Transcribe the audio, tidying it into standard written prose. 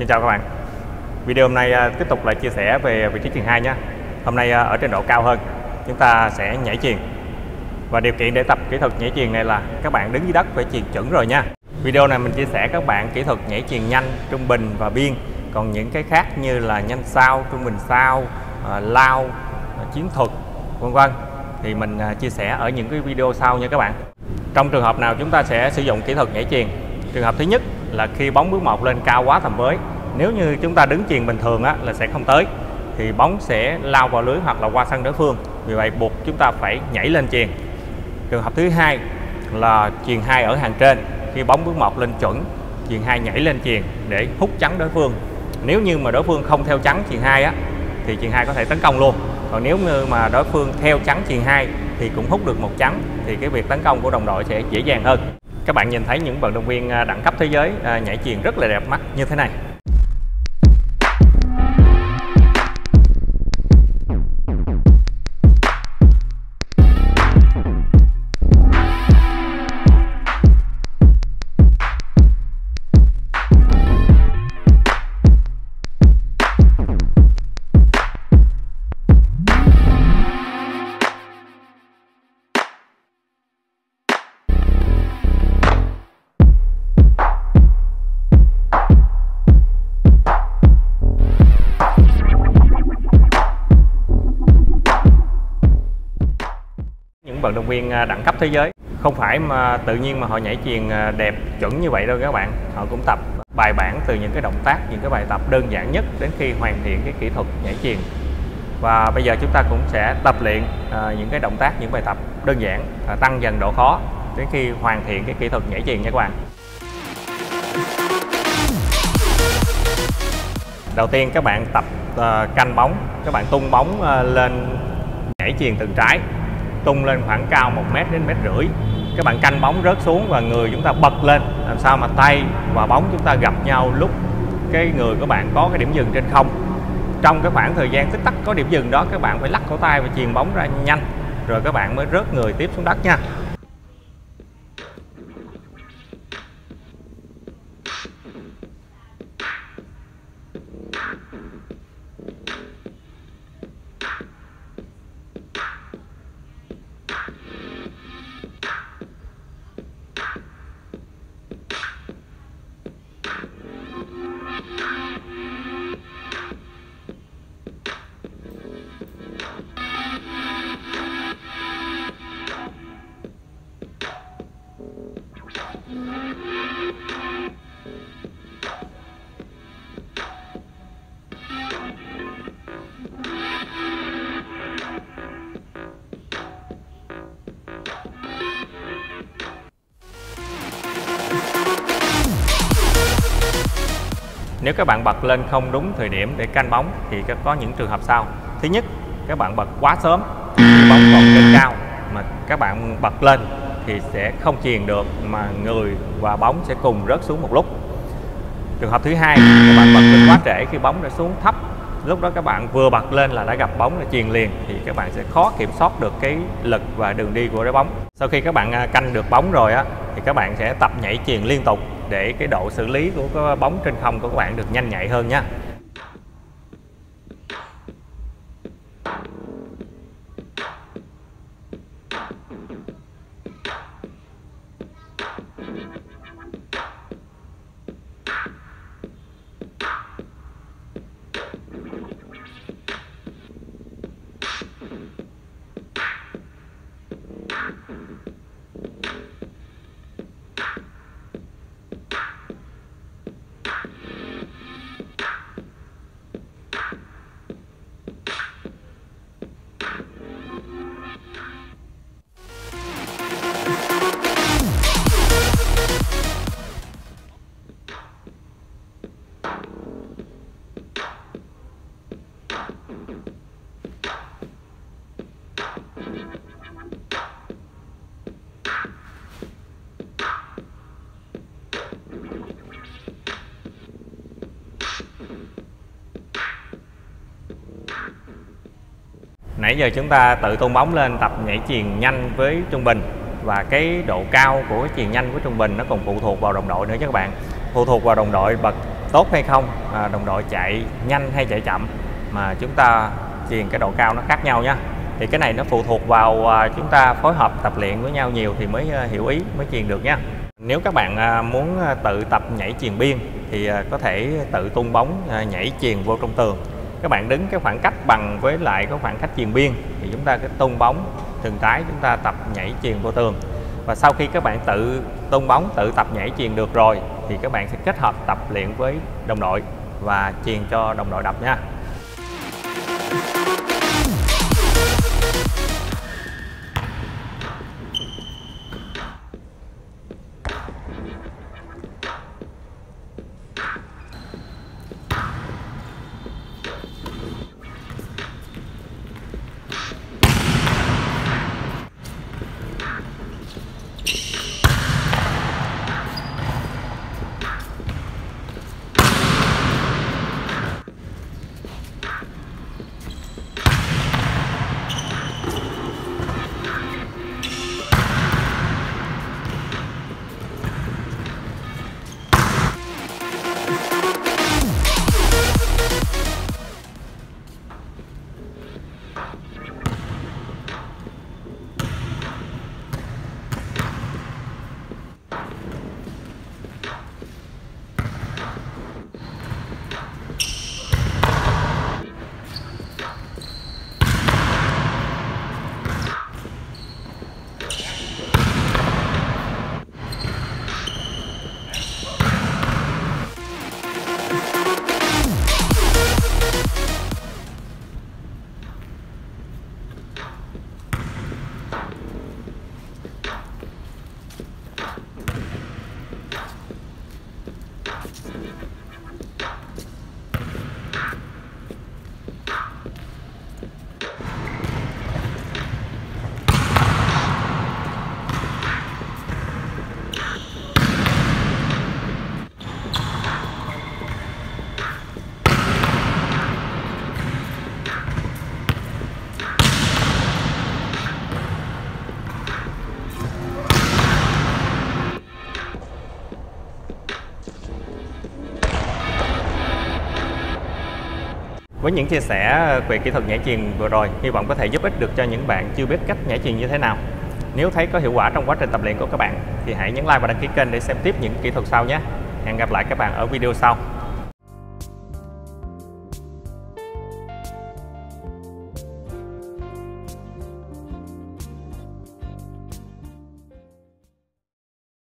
Xin chào các bạn. Video hôm nay tiếp tục lại chia sẻ về vị trí chuyền 2 nhé. Hôm nay ở trên độ cao hơn, chúng ta sẽ nhảy chuyền. Và điều kiện để tập kỹ thuật nhảy chuyền này là các bạn đứng dưới đất phải chuyền chuẩn rồi nha. Video này mình chia sẻ các bạn kỹ thuật nhảy chuyền nhanh, trung bình và biên. Còn những cái khác như là nhanh sao, trung bình sao, lao, chiến thuật, vân vân thì mình chia sẻ ở những cái video sau nha các bạn. Trong trường hợp nào chúng ta sẽ sử dụng kỹ thuật nhảy chuyền? Trường hợp thứ nhất là khi bóng bước một lên cao quá tầm với. Nếu như chúng ta đứng chuyền bình thường á, là sẽ không tới, thì bóng sẽ lao vào lưới hoặc là qua sân đối phương. Vì vậy buộc chúng ta phải nhảy lên chuyền. Trường hợp thứ hai là chuyền 2 ở hàng trên. Khi bóng bước một lên chuẩn, chuyền 2 nhảy lên chuyền để hút chắn đối phương. Nếu như mà đối phương không theo chắn chuyền 2 á, thì chuyền 2 có thể tấn công luôn. Còn nếu như mà đối phương theo chắn chuyền 2 thì cũng hút được một chắn, thì cái việc tấn công của đồng đội sẽ dễ dàng hơn. Các bạn nhìn thấy những vận động viên đẳng cấp thế giới nhảy chuyền rất là đẹp mắt như thế này. Vận động viên đẳng cấp thế giới không phải mà tự nhiên mà họ nhảy chuyền đẹp chuẩn như vậy đâu các bạn. Họ cũng tập bài bản từ những cái động tác, những cái bài tập đơn giản nhất đến khi hoàn thiện cái kỹ thuật nhảy chuyền. Và bây giờ chúng ta cũng sẽ tập luyện những cái động tác, những bài tập đơn giản, tăng dần độ khó đến khi hoàn thiện cái kỹ thuật nhảy chuyền nha các bạn. Đầu tiên các bạn tập canh bóng. Các bạn tung bóng lên, nhảy chuyền từ trái, tung lên khoảng cao 1m đến 1,5 m. Các bạn canh bóng rớt xuống và người chúng ta bật lên, làm sao mà tay và bóng chúng ta gặp nhau lúc cái người của bạn có cái điểm dừng trên không. Trong cái khoảng thời gian tích tắc có điểm dừng đó, các bạn phải lắc cổ tay và chuyền bóng ra nhanh, rồi các bạn mới rớt người tiếp xuống đất nha. Nếu các bạn bật lên không đúng thời điểm để canh bóng thì có những trường hợp sau. Thứ nhất, các bạn bật quá sớm, bóng còn trên cao mà các bạn bật lên thì sẽ không chuyền được, mà người và bóng sẽ cùng rớt xuống một lúc. Trường hợp thứ hai, các bạn bật lên quá trễ khi bóng đã xuống thấp. Lúc đó các bạn vừa bật lên là đã gặp bóng, đã chuyền liền thì các bạn sẽ khó kiểm soát được cái lực và đường đi của trái bóng. Sau khi các bạn canh được bóng rồi á, thì các bạn sẽ tập nhảy chuyền liên tục để cái độ xử lý của cái bóng trên không của các bạn được nhanh nhạy hơn nha. Nãy giờ chúng ta tự tung bóng lên, tập nhảy chuyền nhanh với trung bình, và cái độ cao của cái chuyền nhanh của trung bình nó còn phụ thuộc vào đồng đội nữa các bạn. Phụ thuộc vào đồng đội bật tốt hay không, đồng đội chạy nhanh hay chạy chậm, mà chúng ta truyền cái độ cao nó khác nhau nha. Thì cái này nó phụ thuộc vào chúng ta phối hợp tập luyện với nhau nhiều thì mới hiểu ý, mới truyền được nha. Nếu các bạn muốn tự tập nhảy chuyền biên thì có thể tự tung bóng nhảy chuyền vô trong tường. Các bạn đứng cái khoảng cách bằng với lại cái khoảng cách chuyền biên thì chúng ta cứ tung bóng thường trái, chúng ta tập nhảy chuyền vô tường. Và sau khi các bạn tự tung bóng, tự tập nhảy chuyền được rồi thì các bạn sẽ kết hợp tập luyện với đồng đội và chuyền cho đồng đội đập nha. Với những chia sẻ về kỹ thuật nhảy chuyền vừa rồi, hy vọng có thể giúp ích được cho những bạn chưa biết cách nhảy chuyền như thế nào. Nếu thấy có hiệu quả trong quá trình tập luyện của các bạn thì hãy nhấn like và đăng ký kênh để xem tiếp những kỹ thuật sau nhé. Hẹn gặp lại các bạn ở video sau.